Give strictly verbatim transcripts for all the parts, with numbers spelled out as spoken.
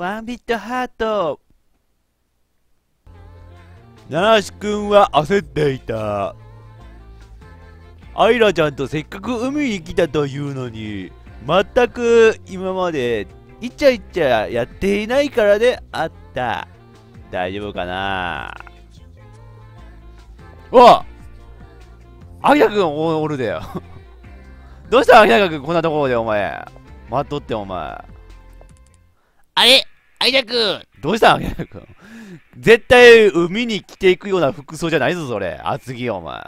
ワンビットハート。ナナシ君は焦っていた。アイラちゃんとせっかく海に来たというのに、全く今までイチャイチャやっていないからであった。大丈夫かな。おっ、アキラ君おるだよ。どうしたアキラ君、こんなところでお前待っとって、お前あれアキラ君どうしたアキラ君。絶対海に着ていくような服装じゃないぞそれ、厚着よお前。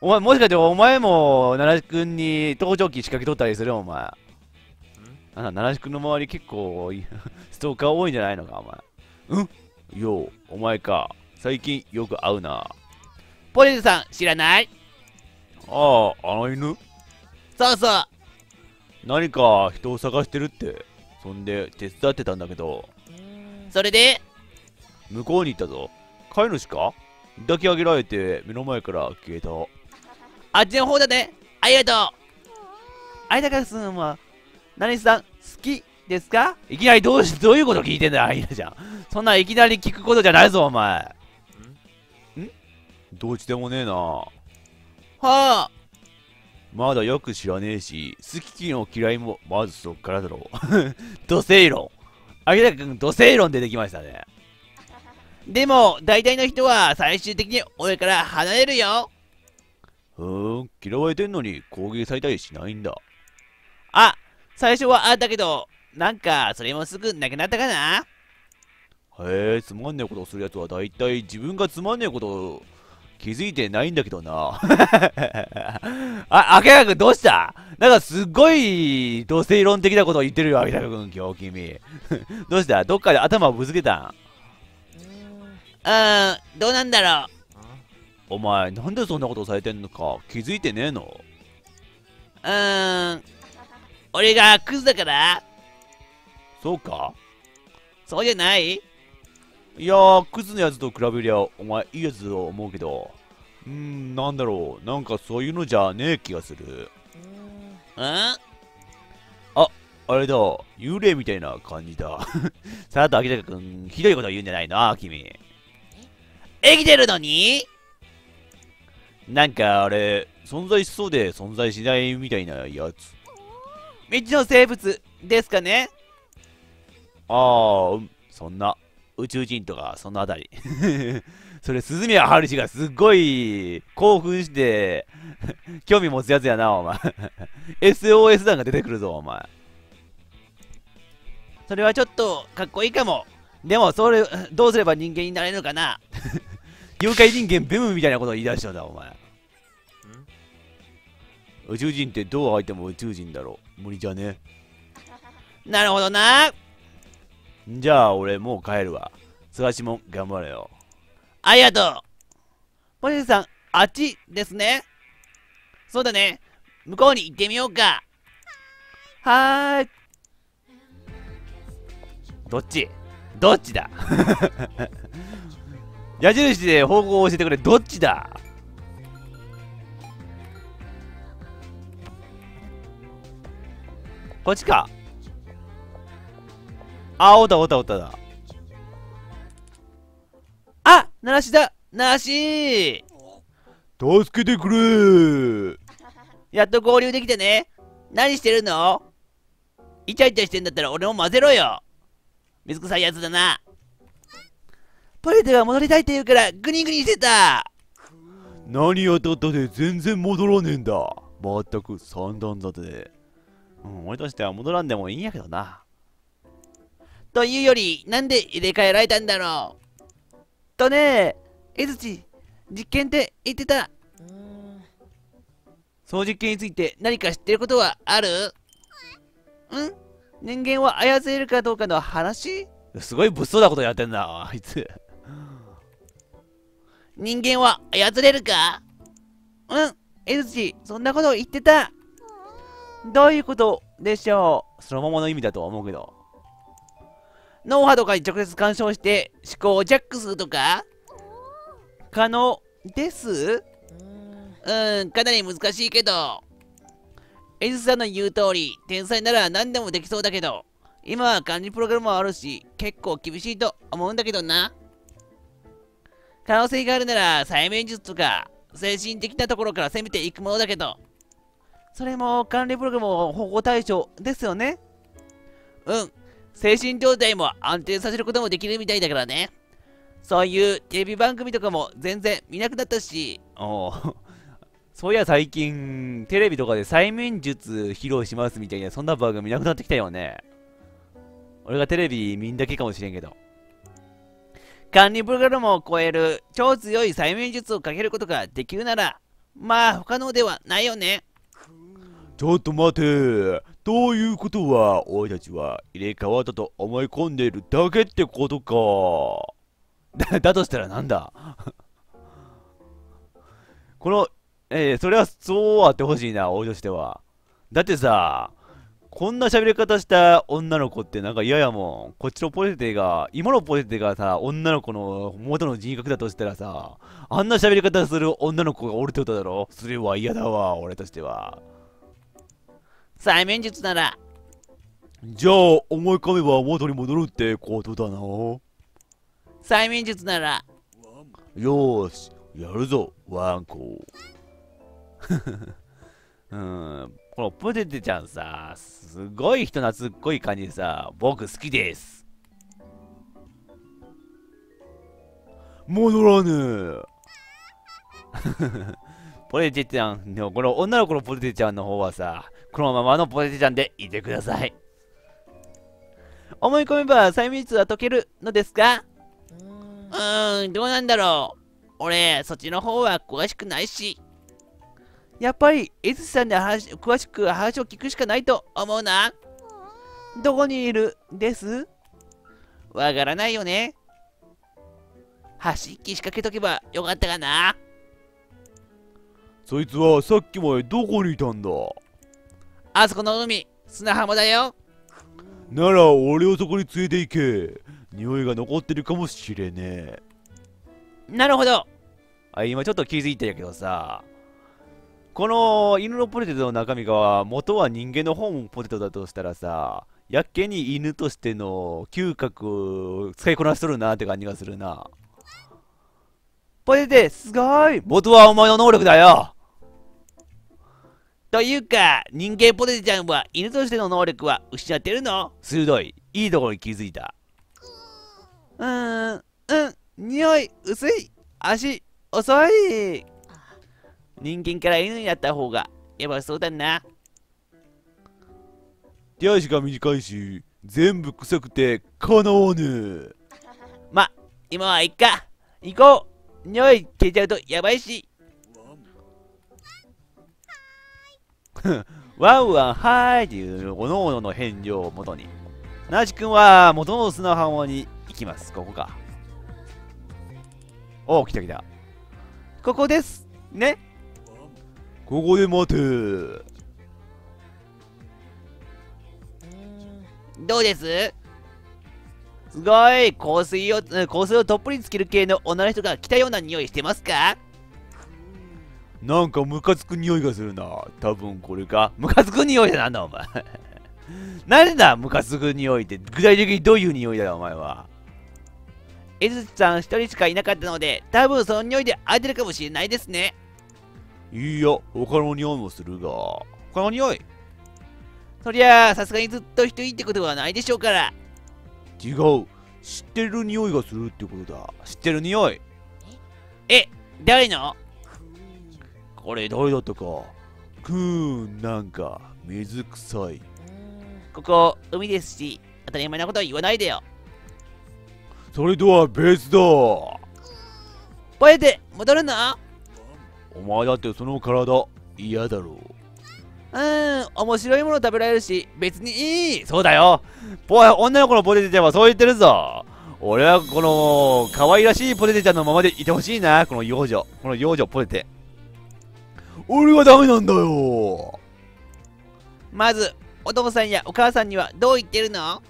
お前もしかしてお前もナナシ君に盗聴器仕掛けとったりするお前。ナナシ君の周り結構ストーカー多いんじゃないのかお前。うんよう、お前か。最近よく会うな。ポリスさん知らない？ああ、あの犬？そうそう。何か人を探してるって。そんで手伝ってたんだけど、それで向こうに行ったぞ。飼い主か？抱き上げられて目の前から消えた。あっちの方だね。ありがとう。アイラさんはナナシさん好きですか？いきなりどうしどういうこと聞いてんだよアイラちゃん。そんないきなり聞くことじゃないぞお前。ん？ん？どうちでもねえな。はあ。まだよく知らねえし、好きも嫌いもまずそっからだろう。土星論。アイラ君土星論出てきましたね。でも、大体の人は最終的に俺から離れるよ。ふーん、嫌われてんのに攻撃されたりしないんだ。あ、最初はあったけど、なんかそれもすぐなくなったかな。へえ、つまんねえことをするやつは大体自分がつまんねえことを気づいてないんだけどな。あ、アキラ君どうした？なんかすっごい土星論的なことを言ってるよ、アキラ君今日君。どうした？どっかで頭をぶつけたん？うーん、どうなんだろう。お前なんでそんなことされてんのか気づいてねえの？うーん、俺がクズだから。そうか。そうじゃない？いやー、クズのやつと比べりゃお前いいやつだと思うけど、うーん、なんだろう、なんかそういうのじゃねえ気がする。うん、あ、あれだ、幽霊みたいな感じだ。さあと明らかくんひどいこと言うんじゃないの君。生きてるのになんかあれ存在しそうで存在しないみたいなやつ。未知の生物ですかね。ああ、うん、そんな宇宙人とかそのあたり。それ鈴宮春氏がすっごい興奮して興味持つやつやなお前。エスオーエス 弾が出てくるぞお前。それはちょっとかっこいいかも。でもそれどうすれば人間になれるのかな。妖怪人間ベムみたいなことを言い出したんだお前。宇宙人ってどう相手も宇宙人だろう。無理じゃね。なるほどな。じゃあ俺もう帰るわ。探しもん頑張れよ。ありがとう。ポリスさんあっちですね。そうだね、向こうに行ってみようか。はーい。どっちどっちだ。矢印で方向を教えてくれ。どっちだ。こっちか。あ、おったおったおっただ。あ、ナナシだ。ナナシ助けてくれー。やっと合流できてね。何してるの？イチャイチャしてんだったら俺も混ぜろよ。水臭いやつだな。ポレテは戻りたいって言うからグニグニしてた。何やったったで全然戻らねえんだ。まったく三段立てで、うん、俺としては戻らんでもいいんやけどな。というよりなんで入れ替えられたんだろうとねえ。江口実験って言ってた。その実験について何か知ってることはある？ん？人間は操れるかどうかの話？すごい物騒なことやってんなあいつ。人間は操れるか？うん、江口そんなことを言ってた。どういうことでしょう。そのままの意味だとは思うけど、脳波とかに直接干渉して思考をジャックするとか可能です。うん、かなり難しいけど、江口さんの言う通り天才なら何でもできそうだけど、今は管理プログラムもあるし、結構厳しいと思うんだけどな。可能性があるなら、催眠術とか、精神的なところから攻めていくものだけど。それも管理プログラムの保護対象ですよね。うん。精神状態も安定させることもできるみたいだからね。そういうテレビ番組とかも全然見なくなったし。おう。そういや最近、テレビとかで催眠術披露しますみたいな、そんな番組見なくなってきたよね。俺がテレビ見んだけかもしれんけど。管理プログラムを超える超強い催眠術をかけることができるなら、まあ不可能ではないよね。ちょっと待て。ということは、俺たちは入れ替わったと思い込んでいるだけってことか。だ、だとしたらなんだこの、えー、それはそうあってほしいな、俺としては。だってさ、こんな喋り方した女の子ってなんか嫌やもん。こっちのポテテが、今のポテテがさ、女の子の元の人格だとしたらさ、あんな喋り方する女の子がおるってことだろ。それは嫌だわ、俺としては。催眠術なら。じゃあ、思い込めば元に戻るってことだな。催眠術なら。よーし、やるぞ、ワンコ。うん、このポテテちゃんさ、すごい人懐っこい感じでさ、僕好きです。戻らねえポテテちゃんのこの女の子のポテテちゃんの方はさ、このままのポテテちゃんでいてください。思い込めば催眠術は解けるのですか？うーん、どうなんだろう。俺そっちの方は詳しくないし、やっぱり、エズさんで話詳しく話を聞くしかないと思うな。どこにいるですわからないよね。端っき仕掛けとけばよかったかな。そいつはさっきまでどこにいたんだ？あそこの海、砂浜だよ。なら俺をそこに連れて行け。匂いが残ってるかもしれねえ。なるほど。あ、今ちょっと気づいたんやけどさ。この犬のポテトの中身が元は人間の方もポテトだとしたらさ、やっけに犬としての嗅覚を使いこなしとるなって感じがするな。ポテトすごーい。元はお前の能力だよ。というか、人間ポテトちゃんは犬としての能力は失ってるの？鋭い。いいところに気づいた。うーん、うん、匂い薄い。足遅い。人間から犬になった方がやばそうだな。手足が短いし、全部臭くてかなわねえ。ま、今はいっか。行こう。匂い消えちゃうとやばいし。ワンワンはーいっていうおのおのの返事を元に。ナジ君は元の砂浜に行きます。ここか。おお、来た来た。ここです。ね。ここで待て。どうです？すごい香水を、香水をとっぷりつける系の女の人が来たような匂いしてますか？なんかムカつく匂いがするな。多分これか。ムカつく匂いだなんだお前なんだムカつく匂いって、具体的にどういう匂いだよお前は。エズさん一人しかいなかったので、多分その匂いで当てるかもしれないですね。いいや、他の匂いもするが。他の匂い？そりゃあ、さすがにずっと一人ってことはないでしょうから。違う。知ってる匂いがするってことだ。知ってる匂い。え、誰の？これ誰だったか。くーん、なんか、水臭い。ここ、海ですし、当たり前なことは言わないでよ。それとは別だ。ポエテ、戻るの？お前だってその体嫌だろう。うん、面白いもの食べられるし別にいい。そうだよ。ポ女の子のポテテちゃんはそう言ってるぞ。俺はこの可愛らしいポテテちゃんのままでいてほしいな。この幼女、この幼女ポテテ。俺はダメなんだよ。まずお父さんやお母さんにはどう言ってるの？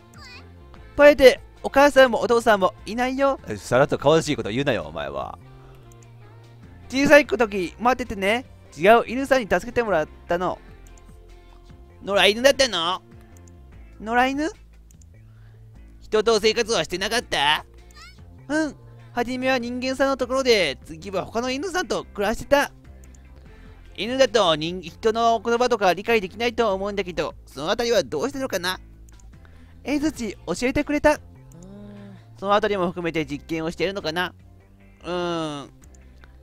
ポテテ、お母さんもお父さんもいないよ。さらっと可愛らしいこと言うなよお前は。小さい時待っててね。違う犬さんに助けてもらったの。野良犬だったの？野良犬？人と生活はしてなかった？うん。初めは人間さんのところで、次は他の犬さんと暮らしてた。犬だと人、人の言葉とか理解できないと思うんだけど、そのあたりはどうしたのかな？エズチ、教えてくれた。そのあたりも含めて実験をしているのかな？うーん。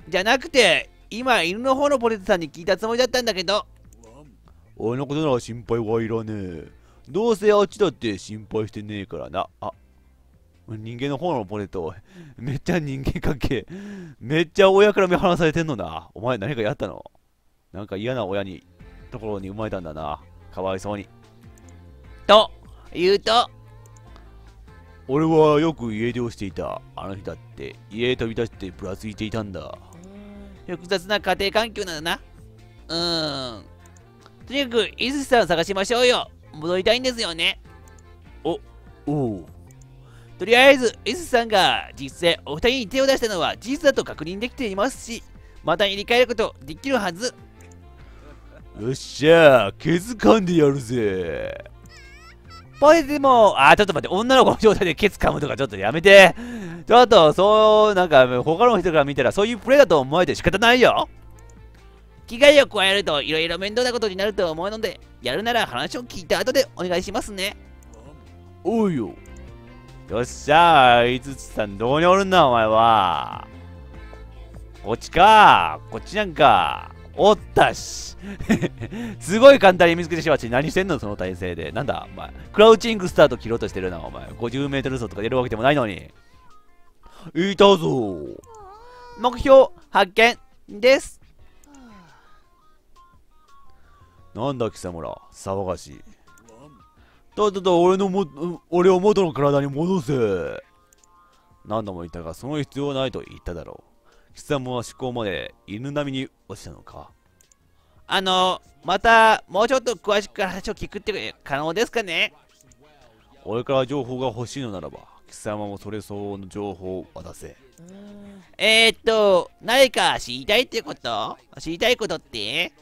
じゃなくて、今、犬の方のポテトさんに聞いたつもりだったんだけど。あのことなら心配はいらねえ。どうせあっちだって心配してねえからな。あ、人間の方のポテト、めっちゃ人間関係、めっちゃ親から目離されてんのな。お前何かやったの？なんか嫌な親に、ところに生まれたんだな。かわいそうに。と、言うと、俺はよく家出をしていた。あの日だって、家へ飛び出してぶらついていたんだ。複雑な家庭環境なんだな。うーん。とにかく、伊豆さんを探しましょうよ。戻りたいんですよね。お、おう。とりあえず、伊豆さんが実際お二人に手を出したのは事実だと確認できていますし、また入れ替えることできるはず。よっしゃ、ケツ噛んでやるぜ。ポテトも、あ、ちょっと待って、女の子の状態でケツ噛むとかちょっとやめて。ちょっと、そう、なんか、他の人から見たらそういうプレイだと思えて仕方ないよ。危害を加えるといろいろ面倒なことになると思うので、やるなら話を聞いた後でお願いしますね。おうよ。よっしゃー、いつつさん、どこにおるんだ、お前は。こっちか、こっちなんか。おったし。すごい簡単に見つけてしまうし、何してんの、その体勢で。なんだ、お前。クラウチングスタート切ろうとしてるな、お前。ごじゅうメートル走とかやるわけでもないのに。いたぞ。目標発見です。なんだ貴様ら、騒がしい。とっとと俺のも、俺を元の体に戻せ。何度も言ったが、その必要はないと言っただろう。貴様は思考まで犬並みに落ちたのか。あの、また、もうちょっと詳しく話を聞くって可能ですかね。俺から情報が欲しいのならば、貴様もそれ相応の情報を渡せ。えーっと、何か知りたいってこと?知りたいことって?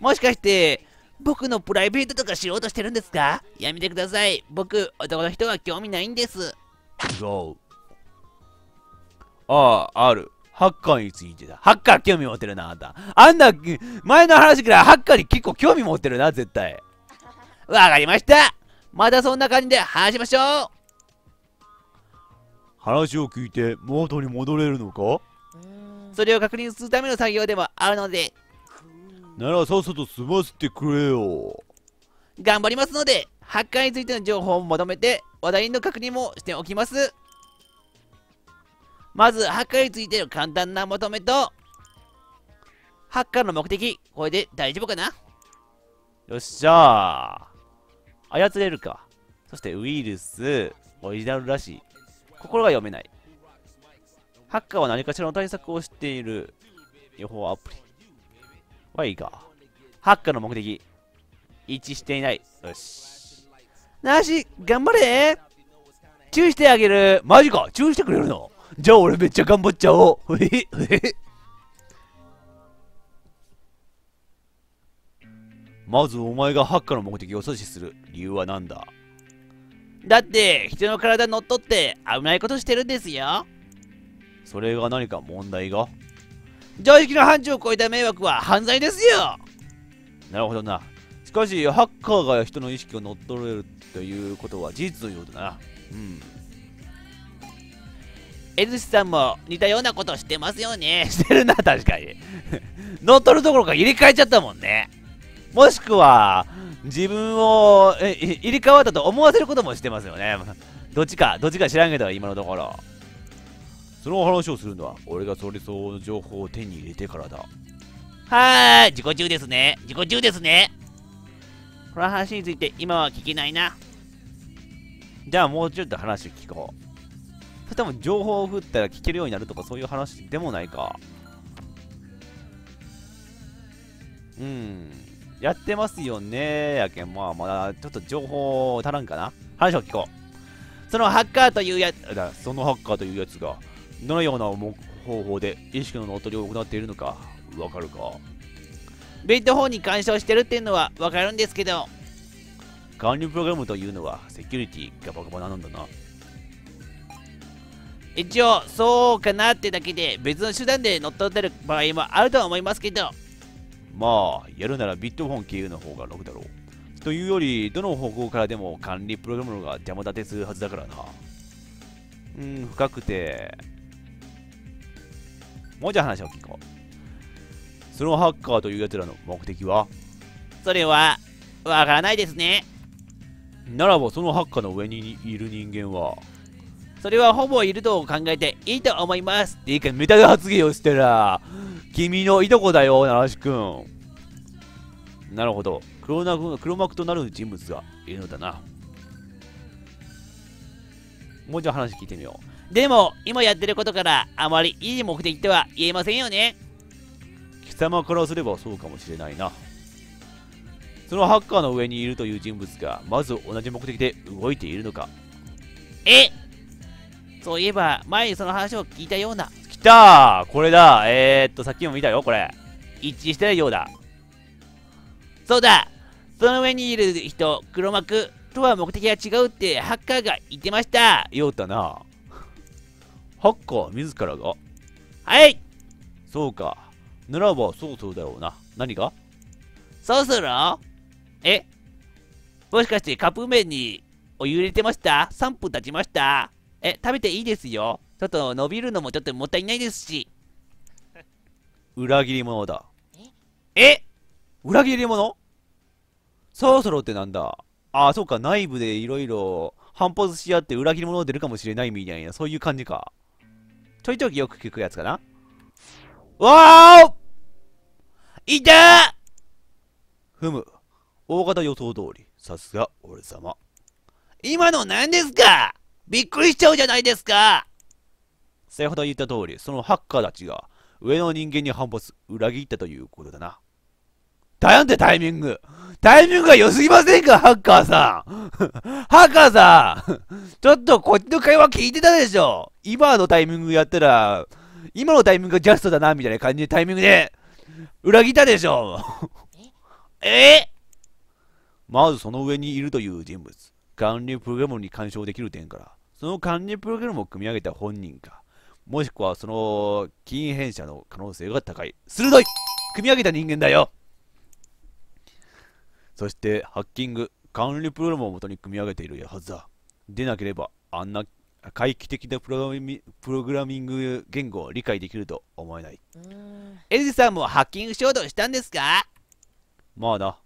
もしかして、僕のプライベートとか知ろうとしてるんですか？やめてください。僕、男の人は興味ないんです。そう。ああ、ある。ハッカーについてだ。ハッカー興味持ってるな、あんた。あんな、前の話からハッカーに結構興味持ってるな、絶対。わかりました。またそんな感じで話しましょう。話を聞いて元に戻れるのか？それを確認するための作業でもあるので。ならさっさと済ませてくれよ。頑張りますので、ハッカーについての情報をまとめて、話題の確認もしておきます。まず、ハッカーについての簡単なまとめと、ハッカーの目的、これで大丈夫かな？よっしゃー。操れるか。そして、ウイルス、オリジナルらしい。心が読めない。ハッカーは何かしらの対策をしている予報アプリ。はい、いいか。ハッカーの目的。一致していない。よし。なし、頑張れ。チューしてあげる。マジか、チューしてくれるの？じゃあ俺めっちゃ頑張っちゃおう。ええまずお前がハッカーの目的を阻止する理由は何だ？だって、人の体乗っ取って危ないことしてるんですよ。それが何か問題が？常識の範疇を超えた迷惑は犯罪ですよ。なるほどな。しかしハッカーが人の意識を乗っ取れるということは事実のようだな。うん、江寿司さんも似たようなことしてますよね。してるな、確かに。乗っ取るどころか入れ替えちゃったもんね。もしくは自分をえ入れ替わったと思わせることもしてますよね。どっちかどっちか知らんけど、今のところその話をするのは、俺がそれ相応の情報を手に入れてからだ。はーい、自己中ですね。自己中ですね。この話について今は聞けないな。じゃあもうちょっと話を聞こう。多分情報を振ったら聞けるようになるとかそういう話でもないか。うん。やってますよね。やけん、まあまだちょっと情報足らんかな。話を聞こう。そのハッカーというやつ、そのハッカーというやつが、どのような方法で意識の乗っ取りを行っているのかわかるか？ベッド法に干渉してるっていうのはわかるんですけど、管理プログラムというのはセキュリティがバカバカなんだな。一応そうかなってだけで別の手段で乗っ取ってる場合もあるとは思いますけど、まあやるならビットフォン経由の方が楽だろう。というよりどの方向からでも管理プログラムが邪魔立てするはずだからな。うん、深くてもうじゃあ話を聞こう。そのハッカーというやつらの目的は？それはわからないですね。ならばそのハッカーの上にいる人間は？それはほぼいると考えていいと思います。いいか、メタル発言をしたら君のいとこだよ、奈良くん。なるほど、黒な黒幕となる人物がいるのだな。もう一度話聞いてみよう。でも今やってることからあまりいい目的とは言えませんよね。貴様からすればそうかもしれないな。そのハッカーの上にいるという人物がまず同じ目的で動いているのか。え、そういえば前にその話を聞いたような。きたー、これだ。えー、っとさっきも見たよ。これ一致してないようだ。そうだ、その上にいる人、黒幕とは目的が違うってハッカーが言ってました。ようだな。ハッカー自らが？はい、そうか。ならばそうそうだろうな。何が？そうする？え、もしかしてカップ麺にお湯入れてました？ さん 分経ちました。え、食べていいですよ。ちょっと伸びるのもちょっともったいないですし。裏切り者だ。え？え？裏切り者？そろそろってなんだ。ああ、そうか、内部でいろいろ反発し合って裏切り者出るかもしれないみたいな、そういう感じか。ちょいちょいよく聞くやつかな。わーお！いたー！ふむ、大方予想通り。さすが俺様。今の何ですか？びっくりしちゃうじゃないですか。先ほど言った通り、そのハッカーたちが上の人間に反発、裏切ったということだな。だよんてタイミングタイミングが良すぎませんか、ハッカーさんハッカーさんちょっとこっちの会話聞いてたでしょ。今のタイミングやったら、今のタイミングがジャストだな、みたいな感じでタイミングで裏切ったでしょえまずその上にいるという人物、管理プログラムに干渉できる点から、その管理プログラムを組み上げた本人か、もしくはその禁変者の可能性が高い。鋭い、組み上げた人間だよ。そしてハッキング、管理プログラムを元に組み上げているはずだ。でなければあんな回帰的なプログラミング言語を理解できると思えない。エジさんもハッキングしようとしたんですか？まあな、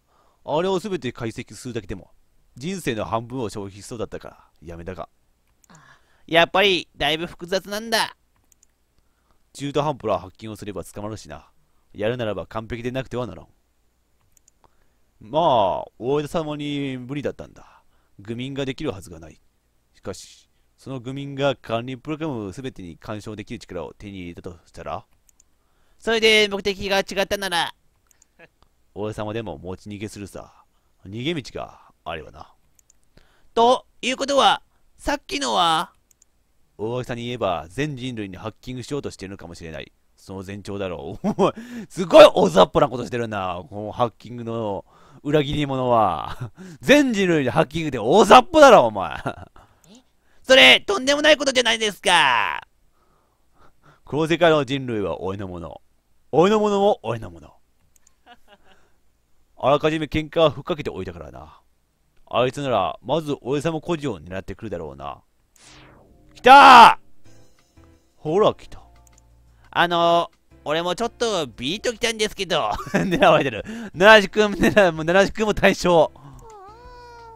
あれを全て解析するだけでも人生の半分を消費しそうだったからやめたが、やっぱりだいぶ複雑なんだ。中途半端なハッキングをすれば捕まるしな。やるならば完璧でなくてはならん。まあ大江戸様に無理だったんだ。愚民ができるはずがない。しかしその愚民が管理プログラム全てに干渉できる力を手に入れたとしたら、それで目的が違ったなら大江様でも持ち逃げするさ。逃げ道があればな。ということはさっきのは、大げさに言えば全人類にハッキングしようとしてるのかもしれない。その前兆だろうすごい大雑把なことしてるな、このハッキングの裏切り者は全人類にハッキングで大雑把だろお前それとんでもないことじゃないですか。この世界の人類は俺のもの、俺のものも俺のもの。あらかじめ喧嘩をふっかけておいたからな。あいつならまず俺様孤児を狙ってくるだろうな。来たー、ほら来た。あのー、俺もちょっとビート来たんですけど狙われてる。奈良くん、奈良くんも対象。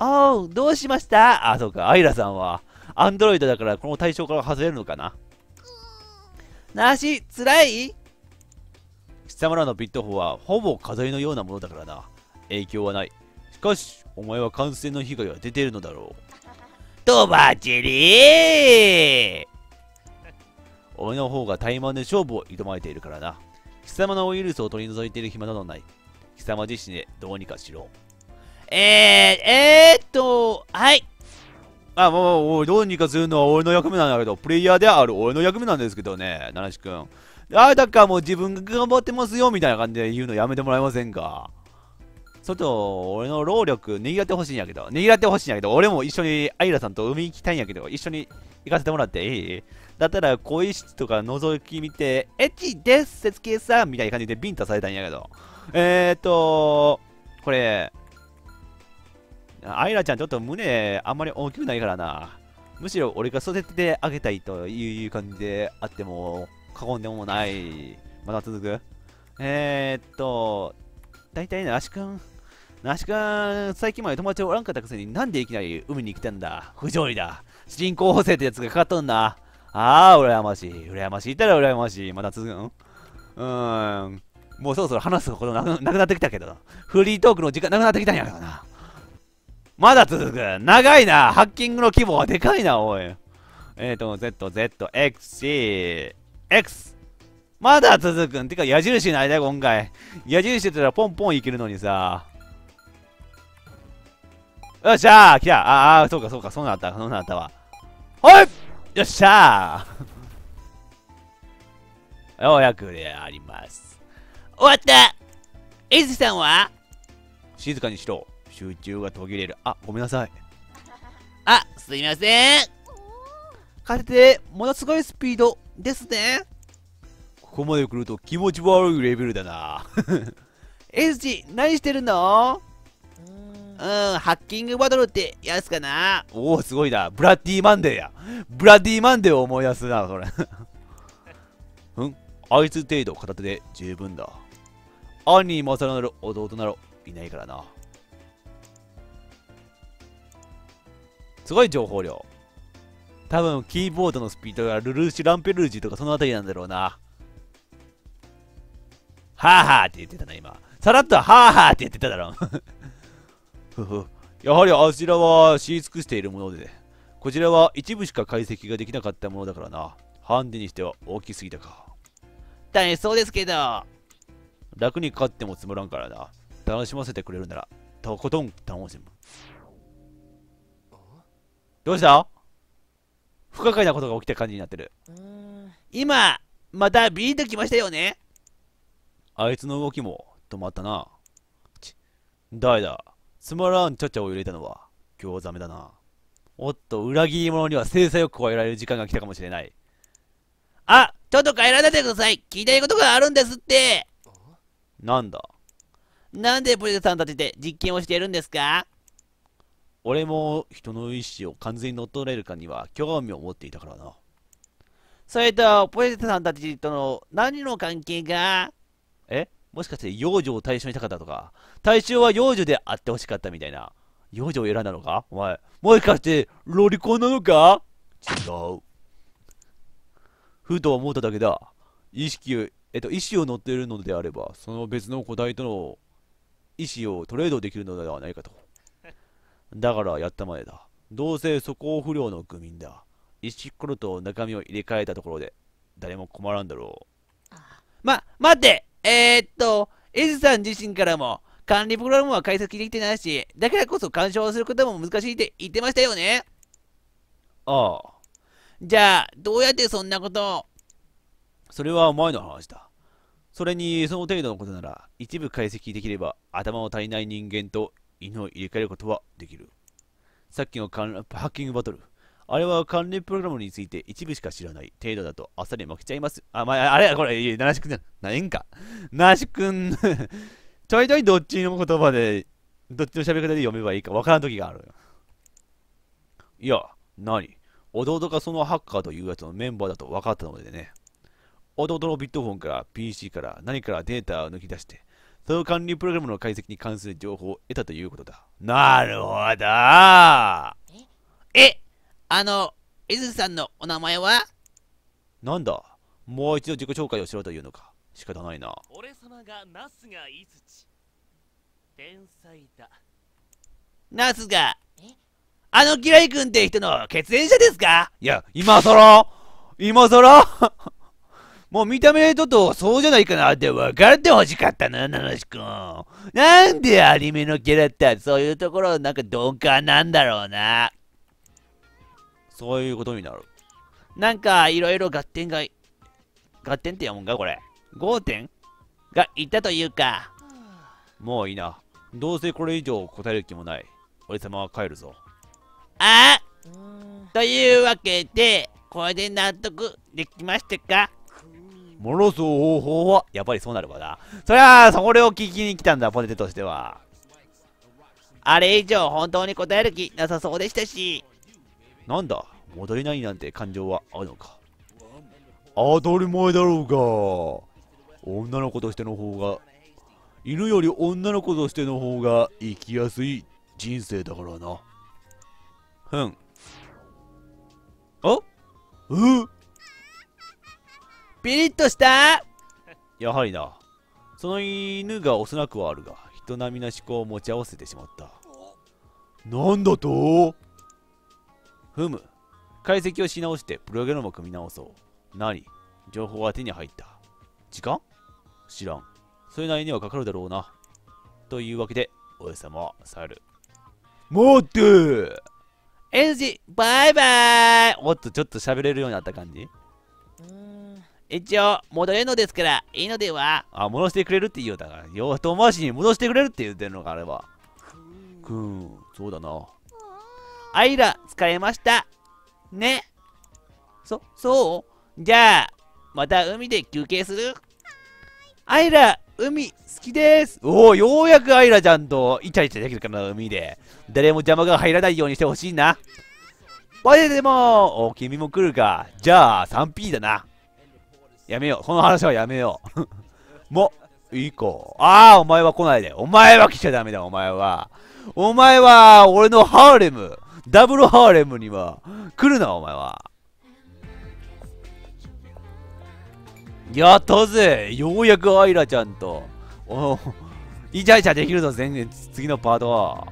あう、どうしました？あ、そうか、アイラさんはアンドロイドだからこの対象から外れるのかな。なし、つらい。貴様らのビット法はほぼ飾りのようなものだからな。影響はない。しかし、お前は感染の被害が出ているのだろう。とばちりー俺の方が怠慢で勝負を挑まれているからな。貴様のウイルスを取り除いている暇などない。貴様自身でどうにかしろ。えー、えーっと、はい。あ、もう、どうにかするのは俺の役目なんだけど、プレイヤーである俺の役目なんですけどね、ナナシ君。あ、だからもう自分が頑張ってますよみたいな感じで言うのやめてもらえませんか。ちょっと俺の労力ねぎらってほしいんやけど、ねぎらってほしいんやけど、俺も一緒にアイラさんと海行きたいんやけど、一緒に行かせてもらっていい？だったら、更衣室とか覗き見て、エッチです、節計さんみたいな感じでビンタされたんやけど。えーっと、これ、アイラちゃんちょっと胸あんまり大きくないからな。むしろ俺が育ててあげたいという感じであっても、過言でもない。まだ続く。えーっと、大体なしくん。なしくん、最近まで友達おらんかったくせになんでいきなり海に来たんだ。不条理だ。新候補生ってやつがかかっとんだ。ああ、羨ましい。羨ましいったら羨ましい。まだ続くん。うーん。もうそろそろ話すことなくなってきたけど、フリートークの時間なくなってきたんやからな。まだ続く。長いな。ハッキングの規模はでかいな、おい。えーと、Z、Z、X、C、X。まだ続くん。てか、矢印ないだよ、今回。矢印って言ったらポンポンいけるのにさ。よっしゃー来た。ああ、そうか、そうか、そうなった、そうなったわ。おいよっしゃーようやくであります。終わったエズさんは静かにしろ。集中が途切れる。あ、ごめんなさい。あ、すいません。風でものすごいスピードですね。ここまで来ると気持ち悪いレベルだな。エズチ、何してるの？うん、ハッキングバトルってやつかな。おお、すごいな。ブラッディーマンデーや。ブラッディーマンデーを思い出すな、それ。うん、あいつ程度片手で十分だ。兄に勝る弟ならいないからな。すごい情報量。多分キーボードのスピードがルルーシュ・ランペルージュとかそのあたりなんだろうな。はあはあって言ってたな、今。さらっとはあはあって言ってただろ。やはりあちらは知り尽くしているもので、こちらは一部しか解析ができなかったものだからな。ハンデにしては大きすぎたか。大変そうですけど、楽に勝ってもつまらんからな。楽しませてくれるなら、とことん楽しむ。どうした？不可解なことが起きた感じになってる。今、またビーンときましたよね。あいつの動きも止まったな。ち、誰だ？つまらんちゃちゃを入れたのは、興ざめだな。おっと、裏切り者には制裁を加えられる時間が来たかもしれない。あ、ちょっと帰らないでください。聞きたいことがあるんですって。なんだ？なんでブリザさんたちで実験をしているんですか？俺も人の意思を完全に乗っ取れるかには興味を持っていたからな。それと、ポジティさんたちとの何の関係が？え？もしかして幼女を対象にしたかったとか、対象は幼女であってほしかったみたいな。幼女を選んだのか？お前、もしかしてロリコンなのか？違う。ふと思っただけだ。意識を、えっと、意思を乗っているのであれば、その別の個体との意思をトレードできるのではないかと。だからやったまでだ。どうせ素行不良の愚民だ。石ころと中身を入れ替えたところで、誰も困らんだろう。ま、待ってえー、っと、エズさん自身からも、管理プログラムは解析できてないし、だからこそ干渉することも難しいって言ってましたよね。ああ。じゃあ、どうやってそんなことを？それは前の話だ。それに、その程度のことなら、一部解析できれば、頭の足りない人間と、犬を入れ替えることはできる。さっきのハッキングバトル。あれは関連プログラムについて一部しか知らない程度だとあっさり負けちゃいます。あ、まあ、あれこれ、ナナシ君じゃないんか。ナナシ君、ちょいちょいどっちの言葉で、どっちの喋り方で読めばいいかわからんときがある。いや、なに。弟がそのハッカーというやつのメンバーだと分かったのでね。弟のビットフォンから ピーシー から何からデータを抜き出して、その管理プログラムの解析に関する情報を得たということだ。なるほど。え、えあの、エズさんのお名前は？なんだ、もう一度自己紹介をしろというのか。仕方ないな。俺様がナスガイズチ。天才だ。ナスガ。あの嫌い君って人の血縁者ですか？いや、今さら今さらもう見た目ちょっとそうじゃないかなって分かってほしかったな、ナナシ君。なんでアニメのキャラってそういうところなんか鈍感なんだろうな。そういうことになる。なんかいろいろ合点が、合点ってやもんかこれ。合点がいったというか。もういいな。どうせこれ以上答える気もない。俺様は帰るぞ。あというわけで、これで納得できましたか？戻す方法は、やっぱりそうなるわな。そりゃあ、それを聞きに来たんだ、ポテトとしては。あれ以上、本当に答える気なさそうでしたし。なんだ、戻りないなんて感情はあるのか。当たり前だろうが。女の子としての方が、犬より女の子としての方が生きやすい人生だからな。ふん。あ？うん。ピリッとしたやはりな。その犬が幼くはあるが、人並みな思考を持ち合わせてしまった。なんだと？ふむ。解析をし直してプログラムを組み直そう。何？情報は手に入った。時間？知らん。それなりにはかかるだろうな。というわけで、俺様は去る。待ってー！エンジ、バイバイ！おっと、ちょっと喋れるようになった感じ？一応、戻れるのですから、いいのでは。あ、戻してくれるって言うよ。だから、よ、遠回しに戻してくれるって言ってるのがあれば。くーん、そうだな。あいら、疲れました。ね。そ、そう？じゃあ、また海で休憩する？あいら、海、好きです。おお、ようやくあいらちゃんと、イチャイチャできるかな、海で。誰も邪魔が入らないようにしてほしいな。バレても、お、君も来るか。じゃあ、スリーピー だな。やめよう。この話はやめよう。もう、いいか。ああ、お前は来ないで。お前は来ちゃダメだ、お前は。お前は、俺のハーレム。ダブルハーレムには、来るな、お前は。やったぜ。ようやくアイラちゃんと、お、イチャイチャできるぞ、全然。次のパートは。